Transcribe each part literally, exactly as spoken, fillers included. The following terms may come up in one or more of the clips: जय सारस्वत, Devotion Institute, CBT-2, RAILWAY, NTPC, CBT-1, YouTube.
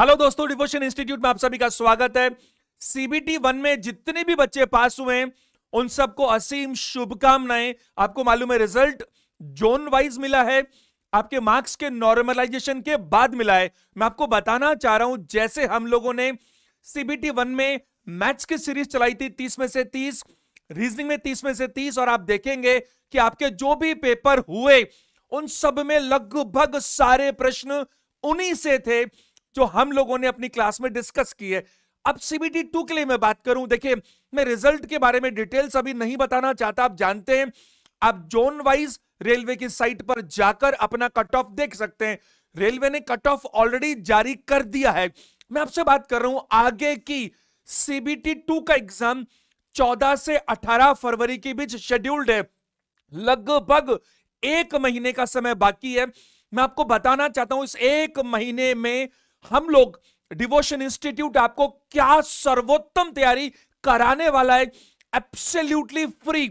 Hello दोस्तों, devotion institute में आप सभी का स्वागत है। सीबीटी वन में जितने भी बच्चे पास हुए उन सबको असीम शुभकामनाएं। आपको मालूम है रिजल्ट जोन वाइज मिला है, आपके मार्क्स के नॉर्मलाइजेशन के बाद मिला है। मैं आपको बताना चाह रहा हूं, जैसे हम लोगों ने सीबीटी वन में मैथ्स की सीरीज चलाई थी तीस में से तीस, रीजनिंग में तीस में से तीस, और आप देखेंगे कि आपके जो भी पेपर हुए उन सब में लगभग सारे प्रश्न उन्हीं से थे जो हम लोगों ने अपनी क्लास में डिस्कस की है। अब सीबीटी टू के लिए मैं बात करूं, देखिए मैं रिजल्ट के बारे में डिटेल्स अभी नहीं बताना चाहता, आप जानते हैं। आप जोन वाइज रेलवे की साइट पर जाकर अपना कट ऑफ देख सकते हैं। रेलवे ने कट ऑफ ऑलरेडी जारी कर दिया है। मैं आपसे बात कर रहा हूं आगे की। सीबीटी टू का एग्जाम चौदह से अठारह फरवरी के बीच शेड्यूल्ड है, लगभग एक महीने का समय बाकी है। मैं आपको बताना चाहता हूं इस एक महीने में हम लोग डिवोशन इंस्टीट्यूट आपको क्या सर्वोत्तम तैयारी कराने वाला है, एब्सोल्युटली फ्री।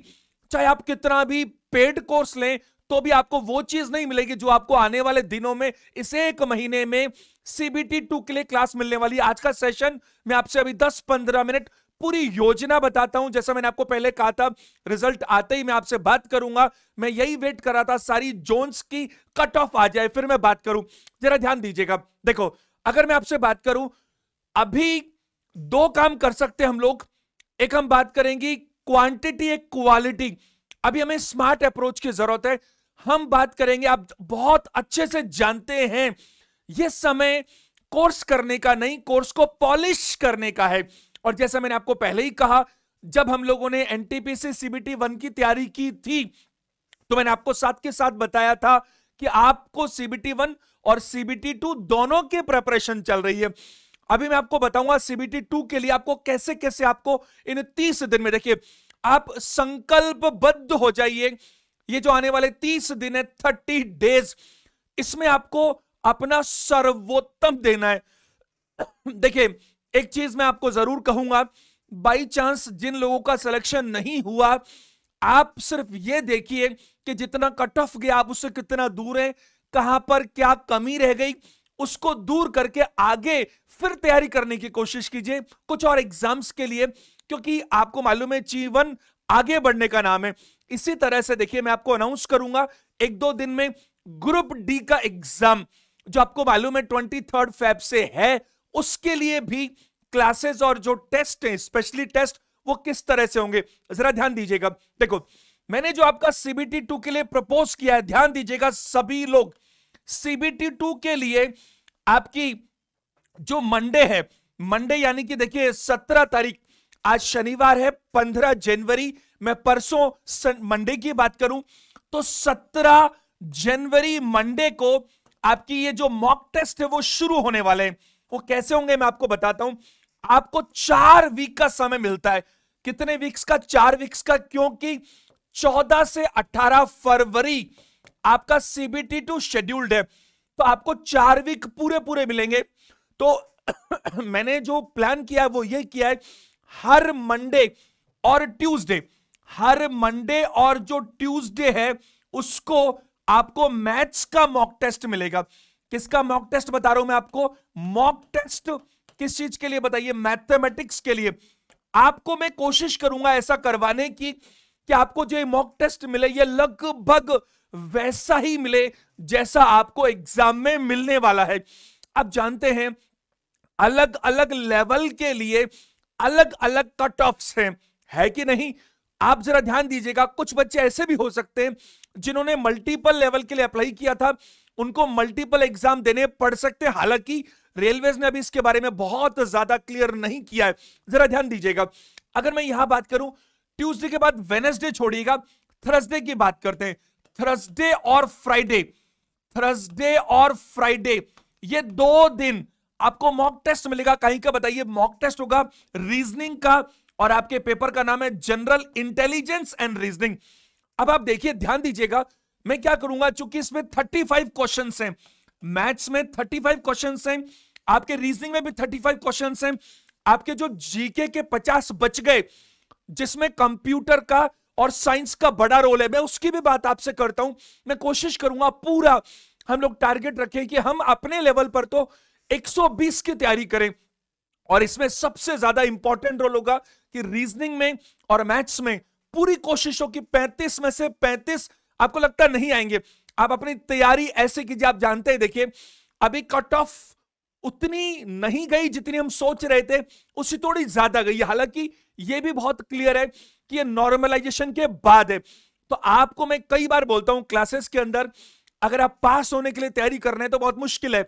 चाहे आप कितना भी पेड कोर्स लें तो भी आपको वो चीज नहीं मिलेगी जो आपको आने वाले दिनों में इस एक महीने में सीबीटी टू के लिए क्लास मिलने वाली है। आज का सेशन मैं आपसे अभी दस पंद्रह मिनट पूरी योजना बताता हूं। जैसा मैंने आपको पहले कहा था, रिजल्ट आते ही मैं आपसे बात करूंगा। मैं यही वेट कर रहा था सारी जोन्स की कट ऑफ आ जाए फिर मैं बात करूं। जरा ध्यान दीजिएगा, देखो अगर मैं आपसे बात करूं, अभी दो काम कर सकते हैं हम लोग। एक हम बात करेंगे क्वांटिटी, एक क्वालिटी। अभी हमें स्मार्ट अप्रोच की जरूरत है। हम बात करेंगे, आप बहुत अच्छे से जानते हैं यह समय कोर्स करने का नहीं, कोर्स को पॉलिश करने का है। और जैसा मैंने आपको पहले ही कहा, जब हम लोगों ने एनटीपीसी सीबीटी वन की तैयारी की थी तो मैंने आपको साथ के साथ बताया था कि आपको सीबीटी वन और सीबीटी टू दोनों के प्रिपरेशन चल रही है। अभी मैं आपको बताऊंगा सीबीटी टू के लिए आपको कैसे कैसे आपको इन तीस दिन में, देखिए आप संकल्पबद्ध हो जाइए, ये जो आने वाले तीस दिन है, थर्टी डेज, इसमें आपको अपना सर्वोत्तम देना है। देखिए एक चीज मैं आपको जरूर कहूंगा, बाई चांस जिन लोगों का सिलेक्शन नहीं हुआ, आप सिर्फ ये देखिए कि जितना कट ऑफ गया आप उससे कितना दूर है, कहां पर क्या कमी रह गई, उसको दूर करके आगे फिर तैयारी करने की कोशिश कीजिए कुछ और एग्जाम्स के लिए, क्योंकि आपको मालूम है जीवन आगे बढ़ने का नाम है। इसी तरह से देखिए मैं आपको अनाउंस करूंगा एक दो दिन में ग्रुप डी का एग्जाम, जो आपको मालूम है ट्वेंटी थर्ड फेब से है, उसके लिए भी क्लासेस और जो टेस्ट हैं, स्पेशली टेस्ट, वो किस तरह से होंगे जरा ध्यान दीजिएगा। देखो मैंने जो आपका सीबीटी टू के लिए प्रपोज किया है, ध्यान दीजिएगा सभी लोग, सीबीटी टू के लिए आपकी जो मंडे है, मंडे यानी कि देखिए सत्रह तारीख, आज शनिवार है, पंद्रह जनवरी, मैं परसों मंडे की बात करूं तो सत्रह जनवरी मंडे को आपकी ये जो मॉक टेस्ट है वो शुरू होने वाले हैं। वो कैसे होंगे मैं आपको बताता हूं। आपको चार वीक का समय मिलता है। कितने वीक्स का? चार वीक्स का, क्योंकि चौदह से अठारह फरवरी आपका सीबीटी टू शेड्यूल्ड है, तो आपको चार वीक पूरे पूरे मिलेंगे। तो मैंने जो प्लान किया है वो ये किया है, हर मंडे और ट्यूसडे, हर मंडे और जो ट्यूसडे है उसको आपको मैथ्स का मॉक टेस्ट मिलेगा। किसका मॉक टेस्ट बता रहा हूं मैं आपको? मॉक टेस्ट किस चीज के लिए बताइए? मैथमेटिक्स के लिए। आपको मैं कोशिश करूंगा ऐसा करवाने की कि आपको जो मॉक टेस्ट मिले ये लगभग वैसा ही मिले जैसा आपको एग्जाम में मिलने वाला है। आप जानते हैं अलग अलग लेवल के लिए अलग अलग कट ऑफ्स हैं, है कि नहीं? आप जरा ध्यान दीजिएगा, कुछ बच्चे ऐसे भी हो सकते हैं जिन्होंने मल्टीपल लेवल के लिए अप्लाई किया था, उनको मल्टीपल एग्जाम देने पड़ सकते हैं। हालांकि रेलवेज ने अभी इसके बारे में बहुत ज्यादा क्लियर नहीं किया है, जरा ध्यान दीजिएगा। अगर मैं यहां बात करूं, ट्यूसडे के बाद वेडनेसडे छोड़िएगा, थर्सडे की बात करते हैं। थर्सडे और फ्राइडे, थर्सडे और फ्राइडे ये दो दिन आपको मॉक टेस्ट मिलेगा। कहीं का बताइए मॉक टेस्ट होगा? रीजनिंग का, और आपके पेपर का नाम है जनरल इंटेलिजेंस एंड रीजनिंग। अब आप देखिए, ध्यान दीजिएगा, मैं क्या करूंगा, चूंकि इसमें पैंतीस क्वेश्चंस हैं, मैथ्स में पैंतीस क्वेश्चंस हैं, आपके रीजनिंग में भी पैंतीस क्वेश्चंस हैं, आपके जो जीके के पचास बच गए जिसमें कंप्यूटर का और साइंस का बड़ा रोल है, मैं उसकी भी बात आपसे करता हूं। मैं कोशिश करूंगा पूरा, हम लोग टारगेट रखें कि हम अपने लेवल पर तो एक सौ बीस की तैयारी करें। और इसमें सबसे ज्यादा इंपॉर्टेंट रोल होगा कि रीजनिंग में और मैथ्स में पूरी कोशिशों की पैंतीस में से पैंतीस आपको लगता नहीं आएंगे। आप अपनी तैयारी ऐसे कीजिए, आप जानते हैं, देखिए अभी कट ऑफ उतनी नहीं गई जितनी हम सोच रहे थे, उससे थोड़ी ज्यादा गई। हालांकि यह भी बहुत क्लियर है कि ये नॉर्मलाइजेशन के बाद है। तो आपको मैं कई बार बोलता हूं क्लासेस के अंदर, अगर आप पास होने के लिए तैयारी कर रहे हैं तो बहुत मुश्किल है,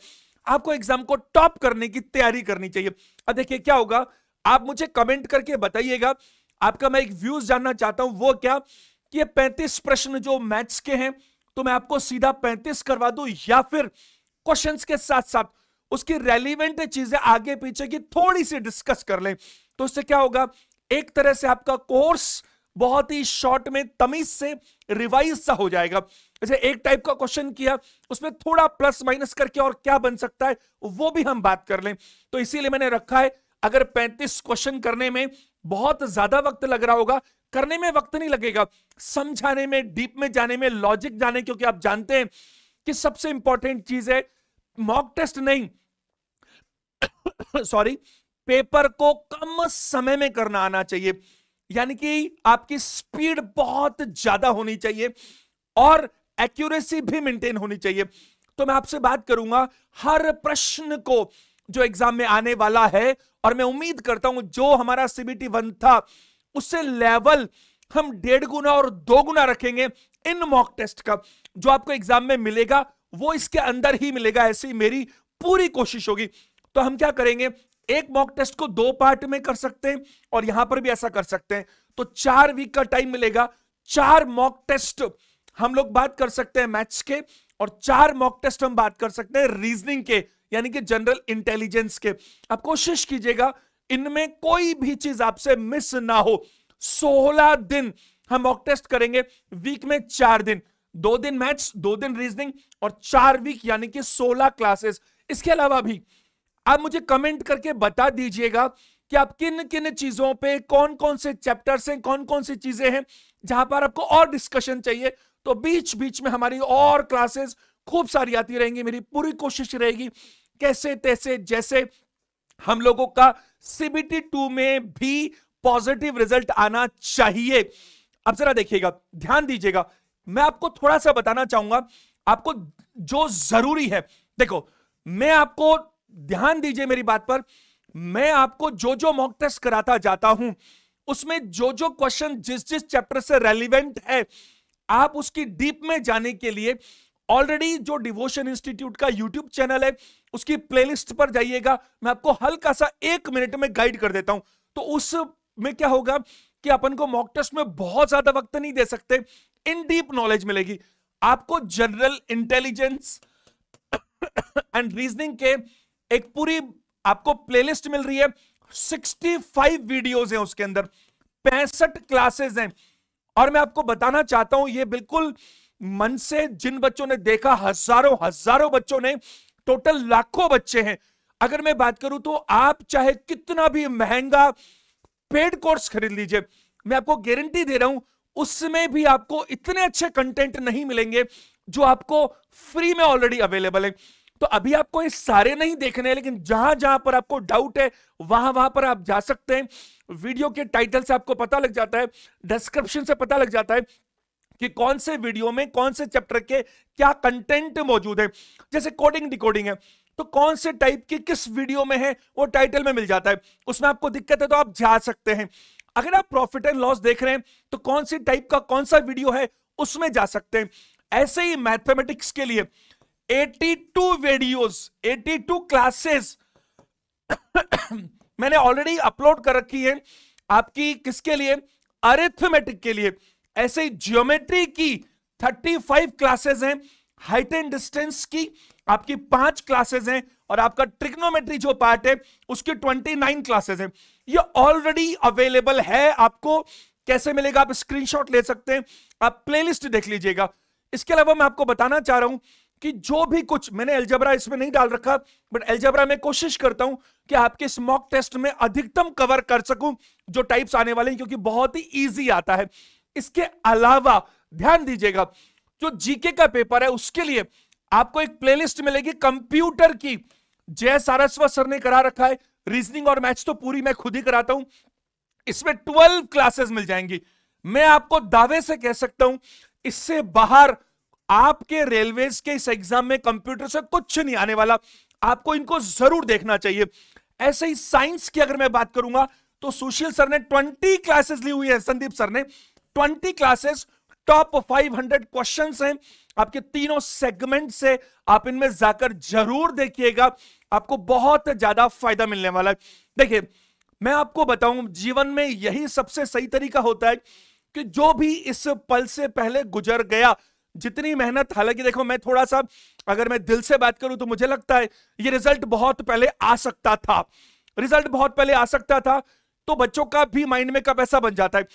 आपको एग्जाम को टॉप करने की तैयारी करनी चाहिए। अब देखिए क्या होगा, आप मुझे कमेंट करके बताइएगा, आपका मैं एक व्यूज जानना चाहता हूं। वो क्या कि ये पैंतीस प्रश्न जो मैथ्स के हैं तो मैं आपको सीधा पैंतीस करवा दूं, या फिर क्वेश्चंस के साथ साथ उसकी रेलिवेंट चीजें आगे पीछे की थोड़ी सी डिस्कस कर लें। तो इससे क्या होगा, एक तरह से आपका कोर्स बहुत ही शॉर्ट में तमीज से रिवाइज सा हो जाएगा। जैसे एक टाइप का क्वेश्चन किया, उसमें थोड़ा प्लस माइनस करके और क्या बन सकता है वो भी हम बात कर लें। तो इसीलिए मैंने रखा है, अगर पैंतीस क्वेश्चन करने में बहुत ज्यादा वक्त लग रहा होगा, करने में वक्त नहीं लगेगा, समझाने में, डीप में जाने में, लॉजिक जाने, क्योंकि आप जानते हैं कि सबसे इंपॉर्टेंट चीज है मॉक टेस्ट नहीं सॉरी पेपर को कम समय में करना आना चाहिए, यानी कि आपकी स्पीड बहुत ज्यादा होनी चाहिए और एक्यूरेसी भी मेंटेन होनी चाहिए। तो मैं आपसे बात करूंगा हर प्रश्न को जो एग्जाम में आने वाला है, और मैं उम्मीद करता हूं जो हमारा सीबीटी वन था उससे लेवल हम डेढ़ गुना और दो गुना रखेंगे इन मॉक टेस्ट का। जो आपको एग्जाम में मिलेगा वो इसके अंदर ही मिलेगा, ऐसी मेरी पूरी कोशिश होगी। तो हम क्या करेंगे, एक मॉक टेस्ट को दो पार्ट में कर सकते हैं और यहां पर भी ऐसा कर सकते हैं। तो चार वीक का टाइम मिलेगा, चार मॉक टेस्ट हम लोग बात कर सकते हैं मैथ्स के, और चार मॉक टेस्ट हम बात कर सकते हैं रीजनिंग के, यानी कि जनरल इंटेलिजेंस के। आप कोशिश कीजिएगा इनमें कोई भी चीज आपसे मिस ना हो। सोलह दिन हम मॉक टेस्ट करेंगे, वीक में चार दिन, दो दिन मैथ्स, दो दिन रीजनिंग, और चार वीक यानी कि सोलह क्लासेस। इसके अलावा भी आप मुझे कमेंट करके बता दीजिएगा कि आप किन किन चीजों पे, कौन कौन से चैप्टर्स हैं, कौन कौन सी चीजें हैं जहां पर आपको और डिस्कशन चाहिए। तो बीच बीच में हमारी और क्लासेस खूब सारी आती रहेंगी। मेरी पूरी कोशिश रहेगी कैसे तैसे, जैसे हम लोगों का सीबीटी टू में भी पॉजिटिव रिजल्ट आना चाहिए। अब जरा देखिएगा, ध्यान दीजिएगा, मैं आपको थोड़ा सा बताना चाहूंगा आपको जो जरूरी है। देखो, मैं आपको, ध्यान दीजिए मेरी बात पर, मैं आपको जो जो मॉक टेस्ट कराता जाता हूं उसमें जो जो क्वेश्चन जिस जिस चैप्टर से रेलिवेंट है, आप उसकी डीप में जाने के लिए ऑलरेडी जो डिवोशन इंस्टीट्यूट का यूट्यूब चैनल है उसकी प्लेलिस्ट पर जाइएगा। मैं आपको हल्का सा एक मिनट में गाइड कर देता हूं। तो उसमें क्या होगा कि अपन को मॉक टेस्ट में बहुत ज्यादा वक्त नहीं दे सकते, इन डीप नॉलेज मिलेगी आपको। जनरल इंटेलिजेंस एंड रीजनिंग के एक पूरी आपको प्लेलिस्ट मिल रही है, पैंसठ वीडियोस हैं उसके अंदर, पैंसठ क्लासेस हैं। और मैं आपको बताना चाहता हूं, ये बिल्कुल मन से, जिन बच्चों ने देखा, हजारों हजारों बच्चों ने, टोटल लाखों बच्चे हैं। अगर मैं बात करूं तो आप चाहे कितना भी महंगा पेड कोर्स खरीद लीजिए, मैं आपको गारंटी दे रहा हूं उसमें भी आपको इतने अच्छे कंटेंट नहीं मिलेंगे जो आपको फ्री में ऑलरेडी अवेलेबल है। तो अभी आपको ये सारे नहीं देखने हैं, लेकिन जहां जहां पर आपको डाउट है वहां वहां पर आप जा सकते हैं। वीडियो के टाइटल से आपको पता लग जाता है, डिस्क्रिप्शन से पता लग जाता है कि कौन से वीडियो में कौन से चैप्टर के क्या कंटेंट मौजूद है। जैसे कोडिंग डिकोडिंग है तो कौन से टाइप की किस वीडियो में है वो टाइटल में मिल जाता है, उसमें आपको दिक्कत है तो आप जा सकते हैं। अगर आप प्रॉफिट एंड लॉस देख रहे हैं तो कौन सी टाइप का कौन सा वीडियो है उसमें जा सकते हैं। ऐसे ही मैथमेटिक्स के लिए बयासी वीडियोस, बयासी क्लासेस मैंने ऑलरेडी अपलोड कर रखी है आपकी, किसके लिए, अरिथमेटिक के लिए। ऐसे ही ज्योमेट्री की पैंतीस क्लासेस हैं, हाइट एंड डिस्टेंस की आपकी पांच क्लासेस हैं, और आपका ट्रिग्नोमेट्री जो पार्ट है उसकी उनतीस क्लासेस हैं। ये ऑलरेडी अवेलेबल है, आपको कैसे मिलेगा आप स्क्रीनशॉट ले सकते हैं, आप प्लेलिस्ट देख लीजिएगा। इसके अलावा मैं आपको बताना चाह रहा हूं कि जो भी कुछ मैंने एल्जेब्रा इसमें नहीं डाल रखा, बट एल्जेब्रा में कोशिश करता हूं कि आपके इस मॉक टेस्ट में अधिकतम कवर कर सकूं जो टाइप्स आने वाले हैं, क्योंकि बहुत ही इजी आता है। इसके अलावा ध्यान दीजिएगा, जो जीके का पेपर है उसके लिए आपको एक प्लेलिस्ट मिलेगी कंप्यूटर की, जय सारस्वत सर ने करा रखा है। रीजनिंग और मैथ्स तो पूरी मैं खुद ही कराता हूं, इसमें ट्वेल्व क्लासेस मिल जाएंगी। मैं आपको दावे से कह सकता हूं इससे बाहर आपके रेलवेज के इस एग्जाम में कंप्यूटर से कुछ नहीं आने वाला, आपको इनको जरूर देखना चाहिए। ऐसे ही साइंस की अगर मैं बात करूंगा तो सुशील सर ने ट्वेंटी क्लासेस ली हुई है, संदीप सर ने twenty classes, top five hundred questions हैं आपके तीनों सेगमेंट से, आप इनमें जाकर जरूर देखिएगा, आपको बहुत ज्यादा फायदा मिलने वाला है। देखिए मैं आपको बताऊं जीवन में यही सबसे सही तरीका होता है कि जो भी इस पल से पहले गुजर गया, जितनी मेहनत, हालांकि देखो मैं थोड़ा सा अगर मैं दिल से बात करूं तो मुझे लगता है ये रिजल्ट बहुत पहले आ सकता था, रिजल्ट बहुत पहले आ सकता था, तो बच्चों का भी माइंड में कब ऐसा बन जाता है,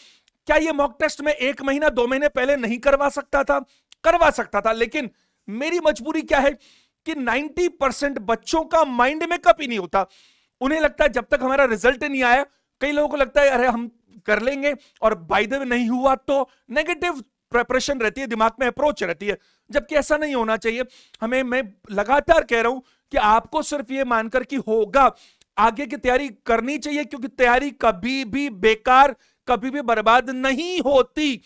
क्या ये मॉक टेस्ट में एक महीना दो महीने पहले नहीं करवा सकता था? करवा सकता था, लेकिन मेरी मजबूरी क्या है कि नब्बे परसेंट बच्चों का माइंड में कप ही नहीं होता, उन्हें लगता है जब तक हमारा रिजल्ट नहीं आया, कई लोगों को लगता है अरे हम कर लेंगे, और बाय द वे नहीं हुआ तो नेगेटिव प्रिपरेशन रहती है, दिमाग में अप्रोच रहती है, जबकि ऐसा नहीं होना चाहिए हमें। मैं लगातार कह रहा हूं कि आपको सिर्फ ये मानकर कि होगा, आगे की तैयारी करनी चाहिए, क्योंकि तैयारी कभी भी बेकार, कभी भी बर्बाद नहीं होती।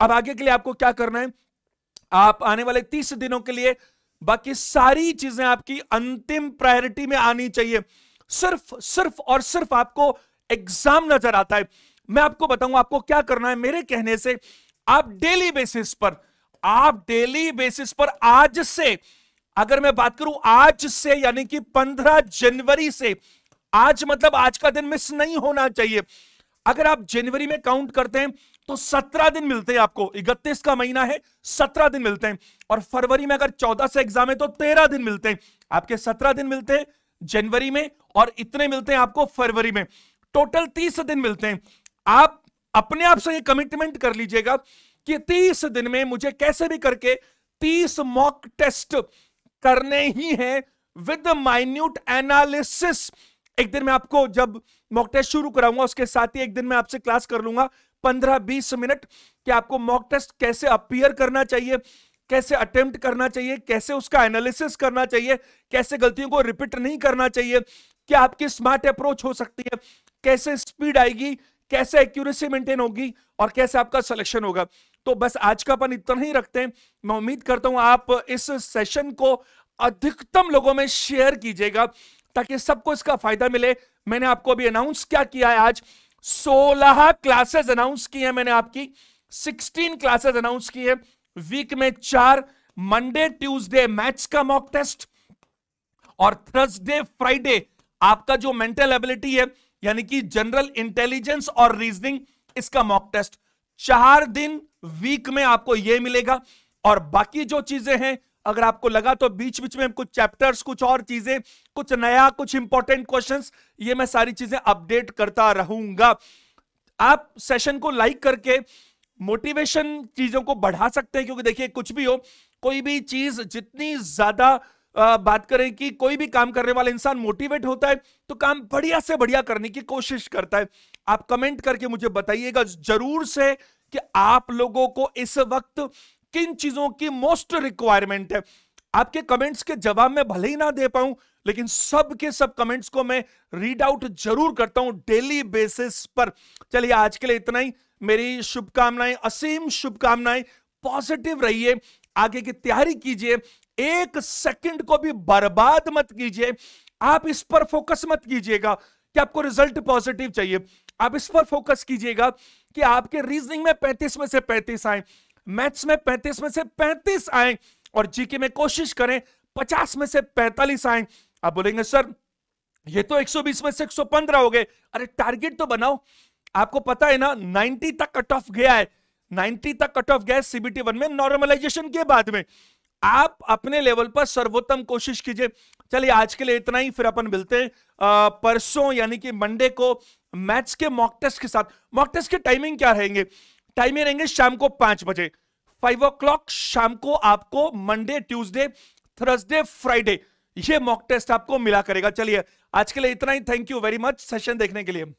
अब आगे के लिए आपको क्या करना है, आप आने वाले तीस दिनों के लिए बाकी सारी चीजें आपकी अंतिम प्रायोरिटी में आनी चाहिए, सिर्फ सिर्फ और सिर्फ आपको एग्जाम नजर आता है। मैं आपको बताऊंगा आपको क्या करना है, मेरे कहने से आप डेली बेसिस पर, आप डेली बेसिस पर आज से, अगर मैं बात करूं आज से यानी कि पंद्रह जनवरी से, आज मतलब आज का दिन मिस नहीं होना चाहिए। अगर आप जनवरी में काउंट करते हैं तो सत्रह दिन मिलते हैं आपको, इकतीस का महीना है, सत्रह दिन मिलते हैं, और फरवरी में अगर चौदह से एग्जाम है तो तेरह दिन मिलते हैं आपके, सत्रह दिन मिलते हैं जनवरी में और इतने मिलते हैं आपको फरवरी में, टोटल तीस दिन मिलते हैं। आप अपने आप से ये कमिटमेंट कर लीजिएगा कि तीस दिन में मुझे कैसे भी करके तीस मॉक टेस्ट करने ही हैं विद माइन्यूट एनालिसिस। एक दिन में आपको जब मॉक टेस्ट शुरू कराऊंगा उसके साथ ही एक दिन में आपसे क्लास कर लूंगा पंद्रह बीस मिनट, कि आपको मॉक टेस्ट कैसे अपीयर करना चाहिए, कैसे अटेम्प्ट करना चाहिए, कैसे उसका एनालिसिस करना चाहिए, कैसे गलतियों को रिपीट नहीं करना चाहिए, क्या आपकी स्मार्ट अप्रोच हो सकती है, कैसे स्पीड आएगी, कैसे एक्यूरेसी मेंटेन होगी, और कैसे आपका सिलेक्शन होगा। तो बस आज का अपन इतना ही रखते हैं। मैं उम्मीद करता हूं आप इस सेशन को अधिकतम लोगों में शेयर कीजिएगा ताकि सबको इसका फायदा मिले। मैंने आपको अभी अनाउंस क्या किया है, आज सोलह क्लासेस अनाउंस की है मैंने, आपकी सोलह क्लासेस अनाउंस की है, वीक में चार, मंडे ट्यूसडे मैथ्स का मॉक टेस्ट, और थर्सडे फ्राइडे आपका जो मेंटल एबिलिटी है यानी कि जनरल इंटेलिजेंस और रीजनिंग, इसका मॉक टेस्ट। चार दिन वीक में आपको यह मिलेगा, और बाकी जो चीजें हैं अगर आपको लगा तो बीच बीच में कुछ चैप्टर्स, कुछ और चीजें, कुछ नया, कुछ इंपॉर्टेंट क्वेश्चंस, ये मैं सारी चीजें अपडेट करता रहूंगा। आप सेशन को लाइक करके मोटिवेशन चीजों को बढ़ा सकते हैं, क्योंकि देखिए कुछ भी हो, कोई भी चीज जितनी ज्यादा बात करें कि कोई भी काम करने वाला इंसान मोटिवेट होता है तो काम बढ़िया से बढ़िया करने की कोशिश करता है। आप कमेंट करके मुझे बताइएगा जरूर से कि आप लोगों को इस वक्त किन चीजों की मोस्ट रिक्वायरमेंट है। आपके कमेंट्स के जवाब में भले ही ना दे पाऊं, लेकिन सब के सब कमेंट्स को मैं रीड आउट जरूर करता हूं डेली बेसिस पर। चलिए आज के लिए इतना ही, मेरी शुभकामनाएं, असीम शुभकामनाएं, पॉजिटिव रहिए, आगे की तैयारी कीजिए, एक सेकंड को भी बर्बाद मत कीजिए। आप इस पर फोकस मत कीजिएगा कि आपको रिजल्ट पॉजिटिव चाहिए, आप इस पर फोकस कीजिएगा कि आपके रीजनिंग में पैंतीस में से पैंतीस आए, मैथ्स में पैंतीस में से पैंतीस आए, और जीके में कोशिश करें पचास में से पैंतालीस आए। आप बोलेंगे सर ये तो एक सौ बीस में से एक सौ पंद्रह हो गए, अरे टारगेट तो बनाओ। आपको पता है ना नब्बे तक कट ऑफ गया है, नब्बे तक कट ऑफ गया है सीबीटी वन में नॉर्मलाइजेशन के बाद में। आप अपने लेवल पर सर्वोत्तम कोशिश कीजिए। चलिए आज के लिए इतना ही, फिर अपन मिलते हैं परसों यानी कि मंडे को मैथ्स के मॉक टेस्ट के साथ। मॉक टेस्ट के टाइमिंग क्या रहेंगे, टाइम ये रहेंगे शाम को पांच बजे, फाइव ओ क्लॉक शाम को आपको मंडे ट्यूसडे थर्सडे फ्राइडे ये मॉक टेस्ट आपको मिला करेगा। चलिए आज के लिए इतना ही, thank you very much session देखने के लिए।